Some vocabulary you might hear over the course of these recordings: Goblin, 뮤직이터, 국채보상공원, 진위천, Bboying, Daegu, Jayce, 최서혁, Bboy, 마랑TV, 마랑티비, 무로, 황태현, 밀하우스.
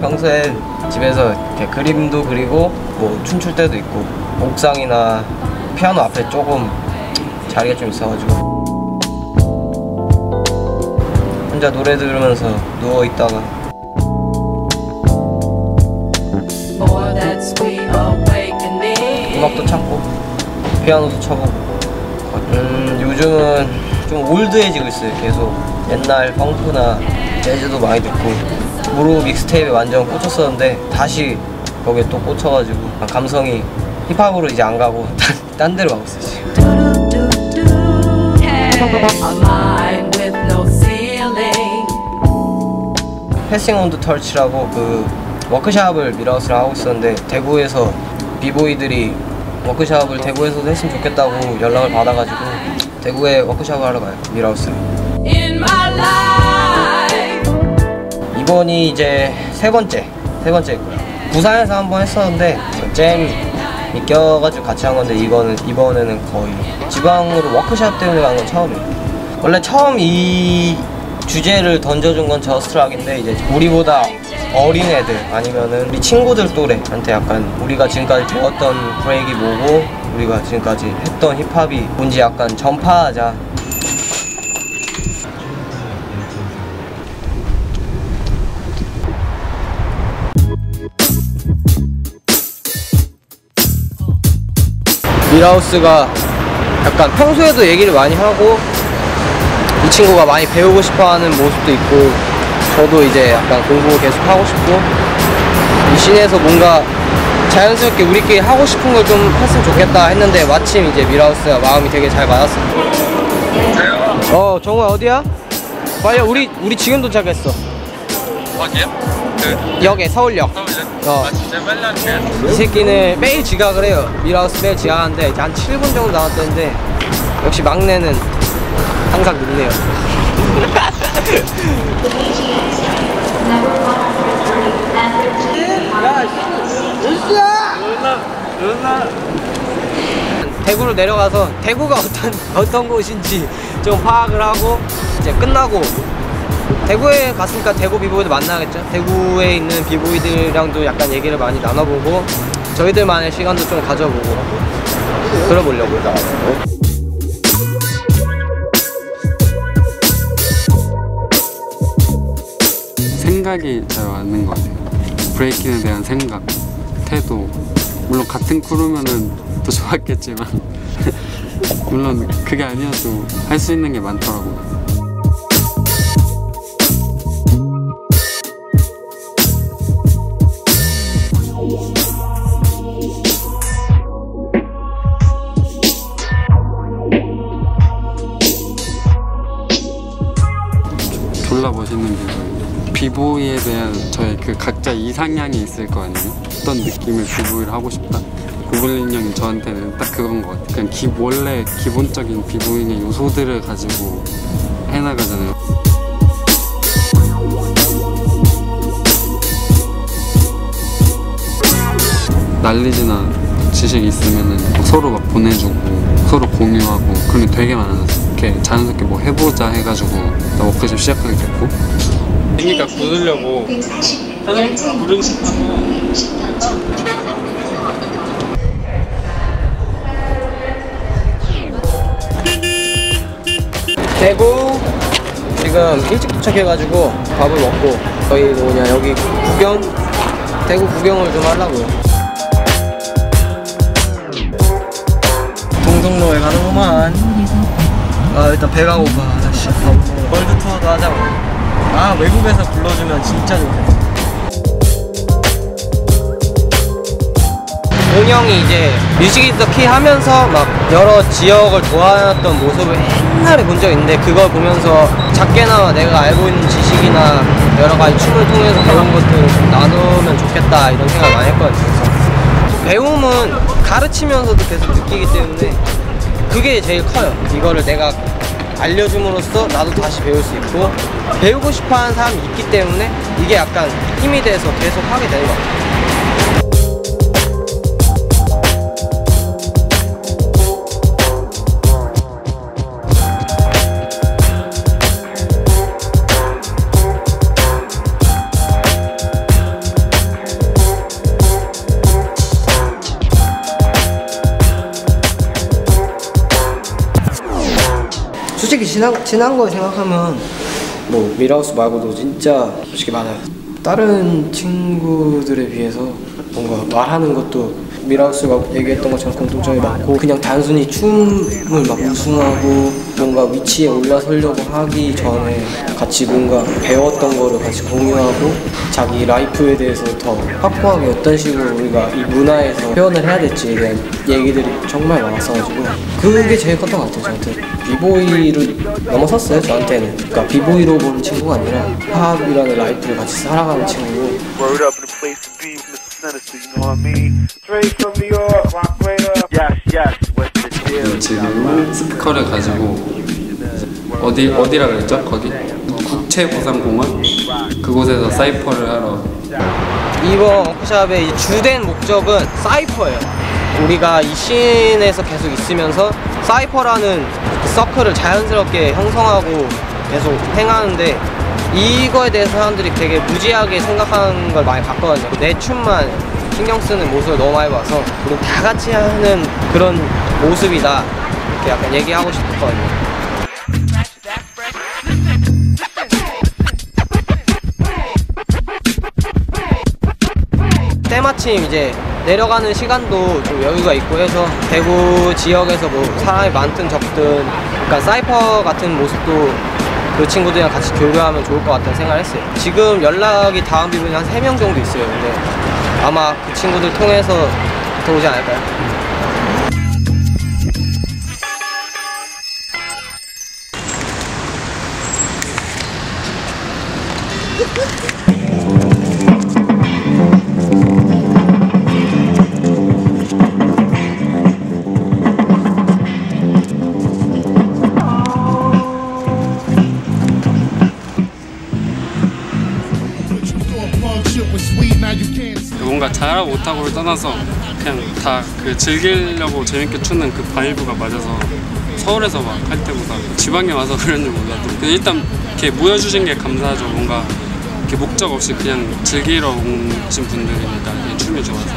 평소에 집에서 이렇게 그림도 그리고 뭐 춤출 때도 있고 옥상이나 피아노 앞에 조금 자리가 좀 있어가지고 혼자 노래 들으면서 누워있다가 음악도 찾고 피아노도 쳐보고 요즘은 좀 올드해지고 있어요. 계속 옛날 펑크나 재즈도 많이 듣고 무로 믹스테이프에 완전 꽂혔었는데 다시 거기에 또 꽂혀가지고 감성이 힙합으로 이제 안 가고 딴 데로 가고 있어요 지금. 패싱 온 더 터치라고 그 워크샵을 밀하우스랑 하고 있었는데 대구에서 비보이들이 워크샵을 대구에서도 했으면 좋겠다고 연락을 받아가지고 대구에 워크샵을 하러 가요 밀하우스랑. 이번이 이제 세 번째고요. 부산에서 한번 했었는데 잼이 껴가지고 같이 한 건데 이번에는 거의 지방으로 워크샵 때문에 간 건 처음이에요. 원래 처음 이 주제를 던져준 건 저스트락인데 이제 우리보다 어린 애들 아니면은 우리 친구들 또래한테 약간 우리가 지금까지 배웠던 브레이크 뭐고 우리가 지금까지 했던 힙합이 뭔지 약간 전파하자. 밀하우스가 약간 평소에도 얘기를 많이 하고 이 친구가 많이 배우고 싶어하는 모습도 있고 저도 이제 약간 공부 계속 하고 싶고 이 씬에서 뭔가 자연스럽게 우리끼리 하고 싶은 걸 좀 했으면 좋겠다 했는데 마침 이제 밀하우스가 마음이 되게 잘 맞았어. 정우야 어디야? 빨리 우리 지금 도착했어. 어디야? 역에 서울역. 진짜 빨리 하네. 이 새끼는 매일 지각을 해요. 밀하우스 매일 지각하는데 이제 한 7분 정도 나왔던데 역시 막내는 항상 늦네요. 대구로 내려가서 대구가 어떤 곳인지 좀 파악을 하고 이제 끝나고 대구에 갔으니까 대구 비보이들 만나겠죠? 대구에 있는 비보이들이랑도 약간 얘기를 많이 나눠보고 저희들만의 시간도 좀 가져보고 들어보려고요. 생각이 잘 맞는 것 같아요. 브레이킹에 대한 생각, 태도. 물론 같은 크루면은 또 좋았겠지만 물론 그게 아니어도 할 수 있는 게 많더라고요. 졸라 멋있는 비보이. 비보이에 대한 저의 그 각자 이상향이 있을 거 아니에요? 어떤 느낌의 비보이를 하고 싶다? 고블린 형이 저한테는 딱 그건 것 같아요. 그냥 원래 기본적인 비보이의 요소들을 가지고 해나가잖아요. 난리지나 지식이 있으면은 서로 막 보내주고 서로 공유하고 그런 게 되게 많아졌어요. 이렇게 자연스럽게 뭐 해보자 해가지고 워크숍 시작하게 됐고. 그러니까 굳으려고 물은 대구 지금 일찍 도착해가지고 밥을 먹고 저희 뭐냐 여기 대구 구경을 좀 하려고요. 동동로에 가는구만. 일단 배가 고파. 월드 투어도 하자고. 외국에서 불러주면 진짜 좋겠다. 동영이 이제 뮤직이터 키 하면서 막 여러 지역을 돌아다녔던 모습을 옛날에 본 적 있는데 그걸 보면서 작게나마 내가 알고 있는 지식이나 여러 가지 춤을 통해서 그런 것들을 좀 나누면 좋겠다 이런 생각을 많이 했거든요. 배움은 가르치면서도 계속 느끼기 때문에 그게 제일 커요. 이거를 내가 알려줌으로써 나도 다시 배울 수 있고 배우고 싶어하는 사람이 있기 때문에 이게 약간 힘이 돼서 계속 하게 되는 것 같아요. 솔직히 지난 거 생각하면 뭐 밀하우스 말고도 진짜 솔직히 많아요. 다른 친구들에 비해서 뭔가 말하는 것도 밀하우스가 얘기했던 것처럼 공통점이 많고, 그냥 단순히 춤을 막 우승하고 뭔가 위치에 올라서려고 하기 전에 같이 뭔가 배웠던 거를 같이 공유하고 자기 라이프에 대해서 더 확고하게 어떤 식으로 우리가 이 문화에서 표현을 해야 될지에 대한 얘기들이 정말 많았어가지고 그게 제일 컸던 것 같아요. 저한테 비보이를 넘어섰어요. 저한테는 그러니까 비보이로 보는 친구가 아니라 팝이라는 라이프를 같이 살아가는 친구고. 지금 스피커를 가지고 어디라 그랬죠? 거기? 국채보상공원? 그곳에서 사이퍼를 하러. 이번 워크샵의 주된 목적은 사이퍼예요. 우리가 이 씬에서 계속 있으면서 사이퍼라는 서클을 자연스럽게 형성하고 계속 행하는데, 이거에 대해서 사람들이 되게 무지하게 생각하는 걸 많이 봤거든요. 내 춤만 신경 쓰는 모습을 너무 많이 봐서 우리 다 같이 하는 그런 모습이다, 이렇게 약간 얘기하고 싶었거든요. 때마침 이제 내려가는 시간도 좀 여유가 있고 해서 대구 지역에서 뭐 사람이 많든 적든 그러니까 사이퍼 같은 모습도 그 친구들이랑 같이 교류하면 좋을 것 같다는 생각을 했어요. 지금 연락이 닿은 비분이 한 3명 정도 있어요. 근데 아마 그 친구들 통해서 들어오지 않을까요? 뭔가 잘하고 못하고를 떠나서 그냥 다 그 즐기려고 재밌게 추는 그 바이브가 맞아서 서울에서 막 할 때보다 지방에 와서 그런지 몰라도 그냥 일단 이렇게 모여주신 게 감사하죠. 뭔가 이렇게 목적 없이 그냥 즐기러 오신 분들이니까 그냥 춤이 좋아서.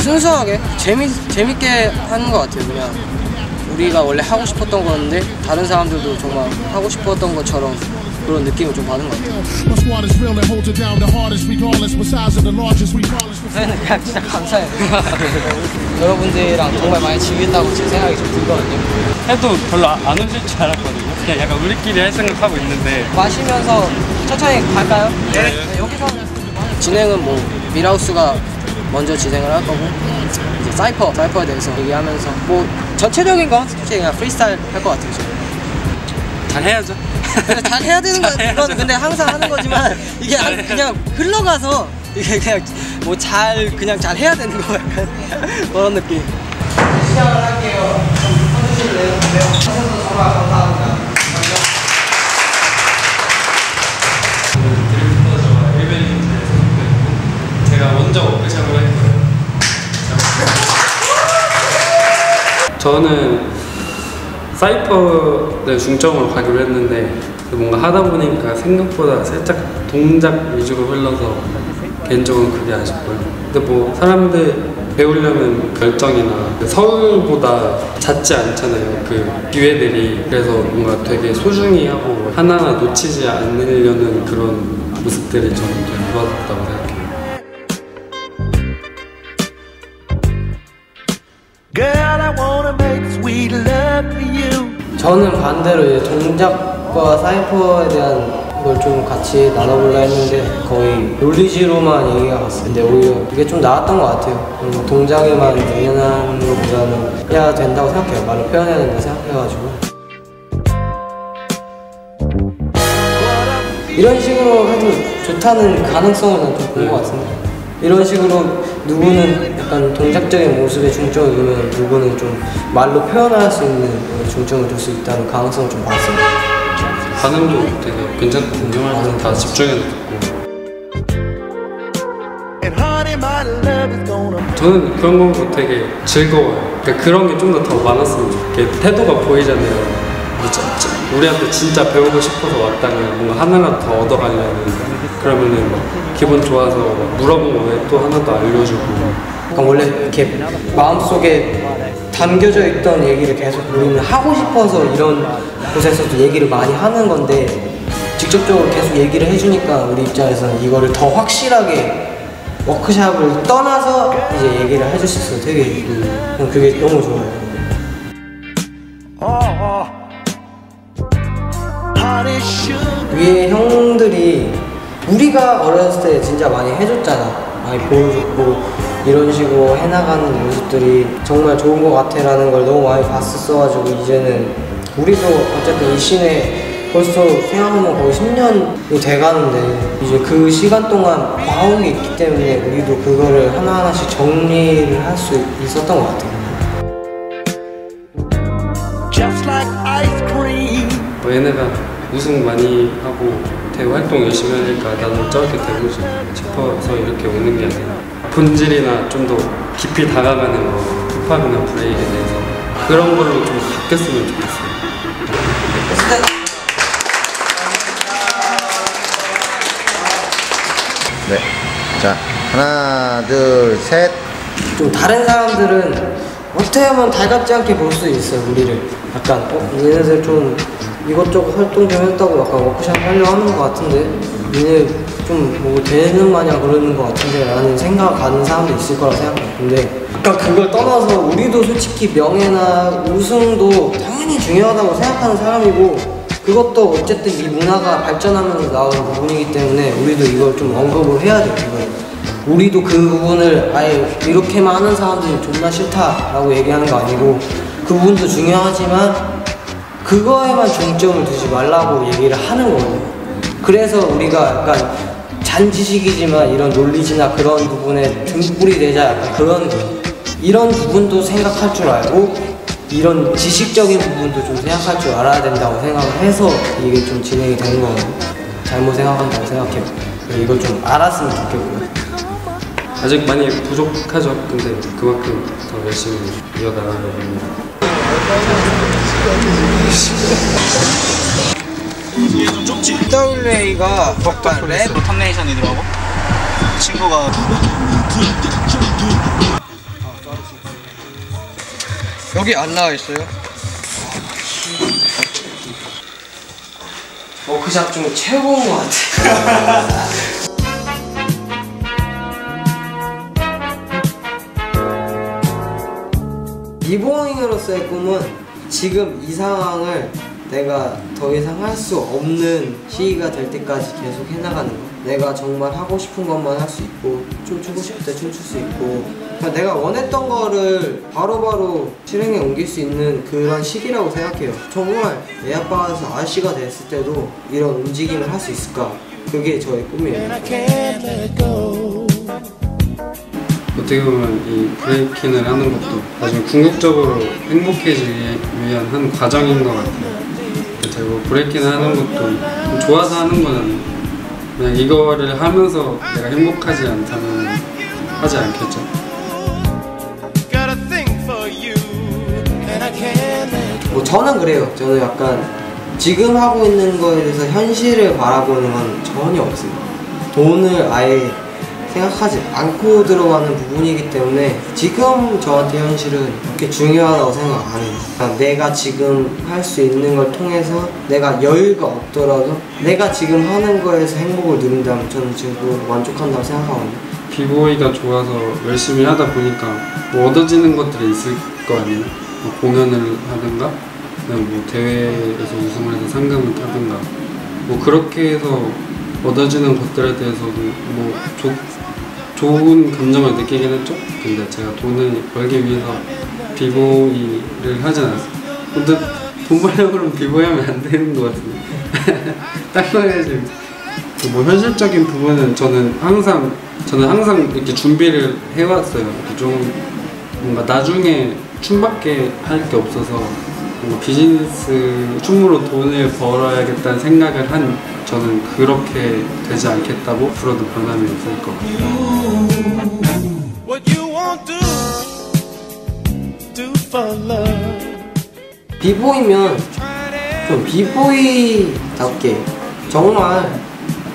순수하게 재밌게 하는 것 같아요. 그냥 우리가 원래 하고 싶었던 건데 다른 사람들도 정말 하고 싶었던 것처럼 그런 느낌을 좀 받은 것 같아요. 저희는 그냥 진짜 감사해요. 여러분들이랑 정말 많이 즐긴다고 제 생각이 좀 들거든요. 해도 별로 안 오실 줄 알았거든요. 그냥 약간 우리끼리 할 생각하고 있는데 마시면서 천천히 갈까요? 네. 여기서 진행은 뭐 밀하우스가 먼저 진행을 할 거고, 이제 사이퍼에 대해서 얘기하면서 뭐 전체적인 건 솔직히 그냥 프리스타일 할 것 같아요. 저는 잘 해야죠. 잘 해야 되는 건 근데 항상 하는 거지만 이게 그냥 흘러가서 이게 그냥 뭐 잘 해야 되는 거 약간 그런 느낌. 시작을 할게요. 해주실래요? 네. 정말 감사합니다. 제가 먼저 워크샵을 했고요. 저는 사이퍼를 중점으로 가기로 했는데 뭔가 하다 보니까 생각보다 살짝 동작 위주로 흘러서 개인적으로 그게 아쉽고요. 근데 뭐 사람들 배우려면 결정이나 서울보다 잦지 않잖아요, 그 기회들이. 그래서 뭔가 되게 소중히 하고 하나하나 놓치지 않으려는 그런 모습들이 저는 좀 좋았다고 생각해요. Girl, I wanna make sweet love for you. 저는 반대로 이제 동작과 사이퍼에 대한 걸 좀 같이 나눠보려 했는데 거의 논리지로만 얘기가 갔어요. 근데 오히려 이게 좀 나았던 것 같아요. 동작에만 의연한 것보다는 해야 된다고 생각해요. 말로 표현해야 된다고 생각해가지고 이런 식으로 해도 좋다는 가능성을 좀 본 것 같은데, 이런 식으로 누구는 약간 동작적인 모습에 중점을 두면 누구는 좀 말로 표현할 수 있는 중점을 줄 수 있다는 가능성을 좀 봤습니다. 반응도 되게 괜찮거든요. 다 집중해서 듣고. 저는 그런 거 되게 즐거워요. 그러니까 그런 게 좀 더 많았으면 좋겠어요. 태도가 보이잖아요. 우리한테 진짜 배우고 싶어서 왔다면 뭔가 하나라도 더 얻어가려면, 그러면은 기분 좋아서 물어본 거에 또 하나 더 알려주고. 그러니까 원래 이렇게 마음속에 담겨져 있던 얘기를 계속 우리는 하고 싶어서 이런 곳에서도 얘기를 많이 하는 건데, 직접적으로 계속 얘기를 해주니까 우리 입장에서는 이거를 더 확실하게 워크샵을 떠나서 이제 얘기를 해줄 수 있어서 되게 그게 너무 좋아요. 위에 형들이 우리가 어렸을 때 진짜 많이 해줬잖아. 많이 보여줬고 이런 식으로 해나가는 모습들이 정말 좋은 것 같아라는 걸 너무 많이 봤었어가지고, 이제는 우리도 어쨌든 이 씬에 벌써 생각하면 거의 10년이 돼가는데, 이제 그 시간 동안 마음이 있기 때문에 우리도 그거를 하나하나씩 정리를 할 수 있었던 것 같아요. 얘네가 우승 많이 하고 대회 활동 열심히 하니까 나도 저렇게 되고 싶어서 이렇게 오는 게 아니라 본질이나 좀 더 깊이 다가가는 거, 힙합이나 브레이크에 대해서 그런 걸로 좀 바뀌었으면 좋겠어요. 네, 자 하나 둘 셋. 좀 다른 사람들은 어떻게 하면 달갑지 않게 볼 수 있어요. 우리를 약간 얘네들 좀 이것저것 활동 좀 했다고 약간 워크샵 하려고 하는 것 같은데, 얘네 좀 뭐 되는 마냥 그러는 것 같은데 라는 생각 가는 사람도 있을 거라 생각해요. 근데 약간 그걸 떠나서 우리도 솔직히 명예나 우승도 당연히 중요하다고 생각하는 사람이고, 그것도 어쨌든 이 문화가 발전하면서 나오는 부분이기 때문에 우리도 이걸 좀 언급을 해야 돼요. 이걸. 우리도 그 부분을 아예 이렇게만 하는 사람들이 존나 싫다라고 얘기하는 거 아니고, 그 부분도 중요하지만 그거에만 중점을 두지 말라고 얘기를 하는 거예요. 그래서 우리가 약간 잔지식이지만 이런 논리지나 그런 부분에 등불이 되자 약간 그런 거예요. 이런 부분도 생각할 줄 알고 이런 지식적인 부분도 좀 생각할 줄 알아야 된다고 생각을 해서 이게 좀 진행이 되는 거예요. 잘못 생각한다고 생각해요. 이걸 좀 알았으면 좋겠고요. 아직 많이 부족하죠. 근데 그만큼 더 열심히 이어나가는 겁니다. WA가 약간 랩 컨네이션이더라고. 친구가 여기 안 나와 있어요. 워크샵 중 최고인 것 같아. 리보잉으로서의 꿈은 지금 이 상황을 내가 더 이상 할 수 없는 시기가 될 때까지 계속 해나가는 거. 내가 정말 하고 싶은 것만 할 수 있고, 춤추고 싶을 때 춤출 수 있고, 내가 원했던 거를 바로바로 실행에 옮길 수 있는 그런 시기라고 생각해요. 정말 애 아빠가서 아저씨가 됐을 때도 이런 움직임을 할 수 있을까? 그게 저의 꿈이에요. 어떻게 보면 이 브레이킹을 하는 것도 나중에 궁극적으로 행복해지기 위한 한 과정인 것 같아요. 그리고 브레이킹을 하는 것도 좋아서 하는 거는, 그냥 이거를 하면서 내가 행복하지 않다면 하지 않겠죠. 뭐 저는 그래요. 저는 약간 지금 하고 있는 거에 대해서 현실을 바라보는 건 전혀 없어요. 돈을 아예 생각하지 않고 들어가는 부분이기 때문에 지금 저한테 현실은 그렇게 중요하다고 생각 안 해요. 그러니까 내가 지금 할 수 있는 걸 통해서 내가 여유가 없더라도 내가 지금 하는 거에서 행복을 누린다면 저는 지금 만족한다고 생각하거든요. 비보이가 좋아서 열심히 하다 보니까 뭐 얻어지는 것들이 있을 거 아니에요? 뭐 공연을 하든가, 뭐 대회에서 우승을 해서 상금을 타든가, 뭐 그렇게 해서 얻어지는 것들에 대해서도 뭐 좋은 감정을 느끼긴 했죠. 근데 제가 돈을 벌기 위해서 비보이를 하지 않았어요. 근데 돈 벌려고 그러면 비보이 하면 안 되는 것 같은데. 딱 말해야지. 뭐 현실적인 부분은 저는 항상 이렇게 준비를 해왔어요. 좀 뭔가 나중에 춤밖에 할 게 없어서 비즈니스 춤으로 돈을 벌어야겠다는 생각을 한 저는 그렇게 되지 않겠다고 앞으로도 변함이 있을 것 같아요. 비보이면 좀 비보이답게 정말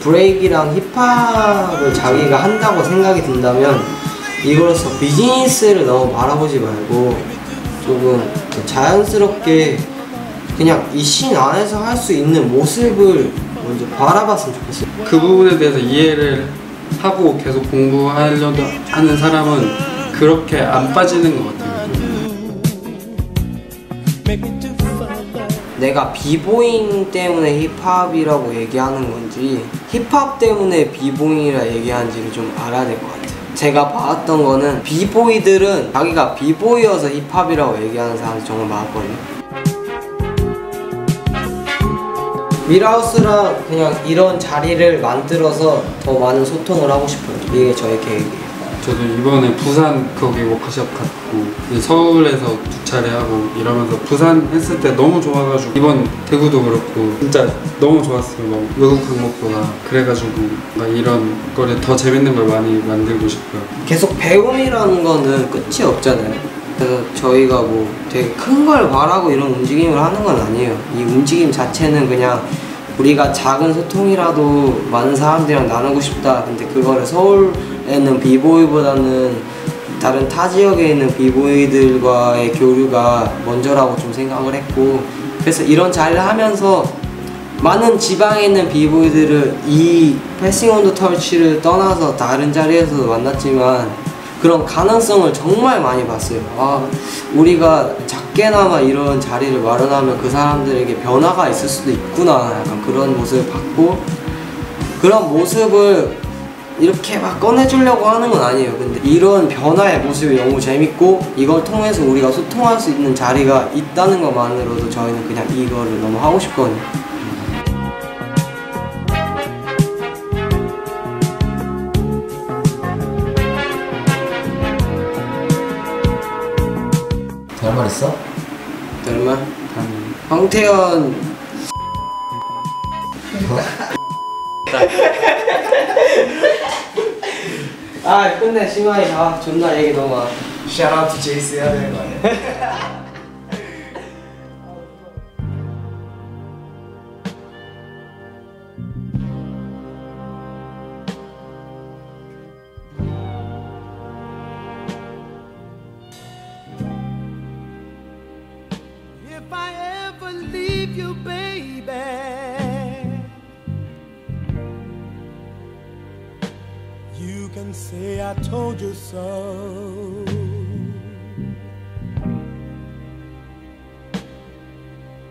브레이크랑 힙합을 자기가 한다고 생각이 든다면 이거로서 비즈니스를 너무 바라보지 말고 조금 자연스럽게 그냥 이 씬 안에서 할 수 있는 모습을 먼저 바라봤으면 좋겠어요. 그 부분에 대해서 이해를 하고 계속 공부하려고 하는 사람은 그렇게 안 빠지는 것 같아요. 내가 비보잉 때문에 힙합이라고 얘기하는 건지 힙합 때문에 비보잉이라 얘기하는지를 좀 알아야 될 것 같아요. 제가 봤던 거는 비보이들은 자기가 비보이여서 힙합이라고 얘기하는 사람이 정말 많았거든요. 밀하우스랑 그냥 이런 자리를 만들어서 더 많은 소통을 하고 싶어요. 이게 저의 계획이에요. 저도 이번에 부산 거기 워크숍 갔고 서울에서 두 차례 하고 이러면서 부산 했을 때 너무 좋아가지고 이번 대구도 그렇고 진짜 너무 좋았어요. 뭐 외국 강목보다 그래가지고 뭔가 이런 거를 더 재밌는 걸 많이 만들고 싶어요. 계속 배움이라는 거는 끝이 없잖아요. 그래서 저희가 뭐 되게 큰 걸 바라고 이런 움직임을 하는 건 아니에요. 이 움직임 자체는 그냥 우리가 작은 소통이라도 많은 사람들이랑 나누고 싶다. 근데 그거를 서울에는 비보이보다는 다른 타 지역에 있는 비보이들과의 교류가 먼저라고 좀 생각을 했고, 그래서 이런 자리를 하면서 많은 지방에 있는 비보이들을 이 패싱 온 더 터치를 떠나서 다른 자리에서 만났지만 그런 가능성을 정말 많이 봤어요. 아, 우리가 작게나마 이런 자리를 마련하면 그 사람들에게 변화가 있을 수도 있구나, 약간 그런 모습을 봤고, 그런 모습을 이렇게 막 꺼내주려고 하는 건 아니에요. 근데 이런 변화의 모습이 너무 재밌고 이걸 통해서 우리가 소통할 수 있는 자리가 있다는 것만으로도 저희는 그냥 이거를 너무 하고 싶거든요. 할 말 있어? 할 말? 황태현 아 끝내 심하이. 아 존나 얘기 너무 많아. Shout out to Jayce 해야 되는 거 아니야? If I ever leave you, baby, you can say I told you so.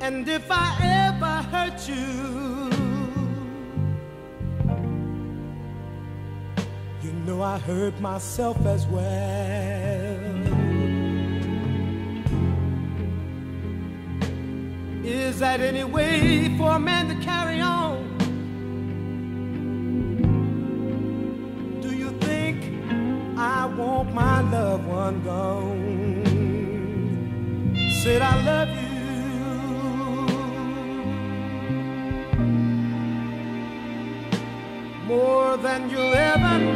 And if I ever hurt you, you know I hurt myself as well. Is that any way for a man to carry on? Do you think I want my loved one gone? Said I love you more than you'll ever know.